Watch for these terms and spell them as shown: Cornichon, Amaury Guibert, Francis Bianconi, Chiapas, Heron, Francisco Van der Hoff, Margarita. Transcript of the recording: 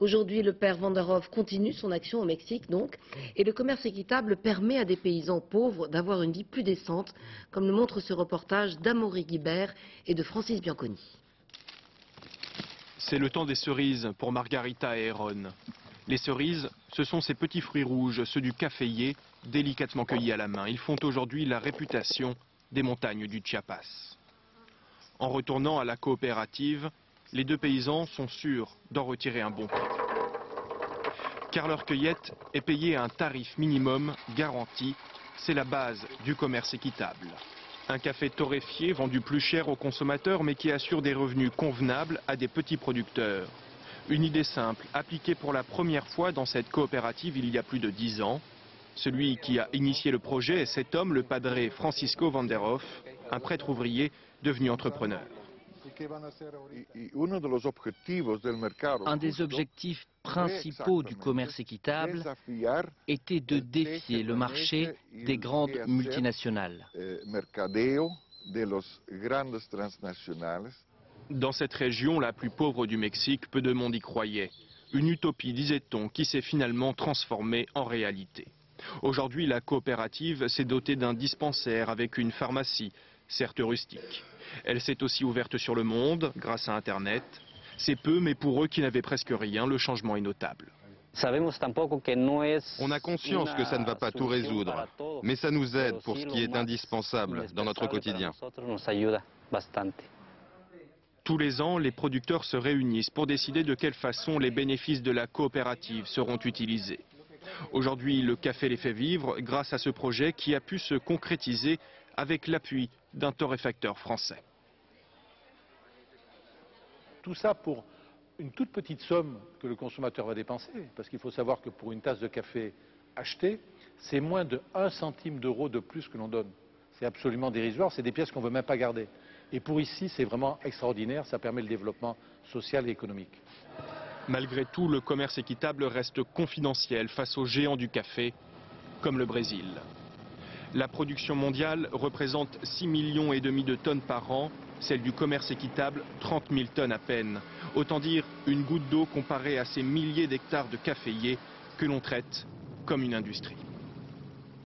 Aujourd'hui, le père Van der Hoff continue son action au Mexique, donc, et le commerce équitable permet à des paysans pauvres d'avoir une vie plus décente, comme le montre ce reportage d'Amaury Guibert et de Francis Bianconi. C'est le temps des cerises pour Margarita et Heron. Les cerises, ce sont ces petits fruits rouges, ceux du caféier, délicatement cueillis à la main. Ils font aujourd'hui la réputation des montagnes du Chiapas. En retournant à la coopérative, les deux paysans sont sûrs d'en retirer un bon prix, car leur cueillette est payée à un tarif minimum garanti. C'est la base du commerce équitable. Un café torréfié vendu plus cher aux consommateurs, mais qui assure des revenus convenables à des petits producteurs. Une idée simple, appliquée pour la première fois dans cette coopérative il y a plus de 10 ans. Celui qui a initié le projet est cet homme, le padre Francisco Van der Hoff, un prêtre ouvrier devenu entrepreneur. Un des objectifs principaux du commerce équitable était de défier le marché des grandes multinationales. Dans cette région, la plus pauvre du Mexique, peu de monde y croyait. Une utopie, disait-on, qui s'est finalement transformée en réalité. Aujourd'hui, la coopérative s'est dotée d'un dispensaire avec une pharmacie, certes rustique. Elle s'est aussi ouverte sur le monde, grâce à Internet. C'est peu, mais pour eux qui n'avaient presque rien, le changement est notable. On a conscience que ça ne va pas tout résoudre, mais ça nous aide pour ce qui est indispensable dans notre quotidien. Tous les ans, les producteurs se réunissent pour décider de quelle façon les bénéfices de la coopérative seront utilisés. Aujourd'hui, le café les fait vivre grâce à ce projet qui a pu se concrétiser avec l'appui d'un torréfacteur français. Tout ça pour une toute petite somme que le consommateur va dépenser, parce qu'il faut savoir que pour une tasse de café achetée, c'est moins de 1 centime d'euro de plus que l'on donne. C'est absolument dérisoire, c'est des pièces qu'on ne veut même pas garder. Et pour ici, c'est vraiment extraordinaire, ça permet le développement social et économique. Malgré tout, le commerce équitable reste confidentiel face aux géants du café, comme le Brésil. La production mondiale représente 6,5 millions de tonnes par an, celle du commerce équitable 30 000 tonnes à peine. Autant dire une goutte d'eau comparée à ces milliers d'hectares de caféiers que l'on traite comme une industrie.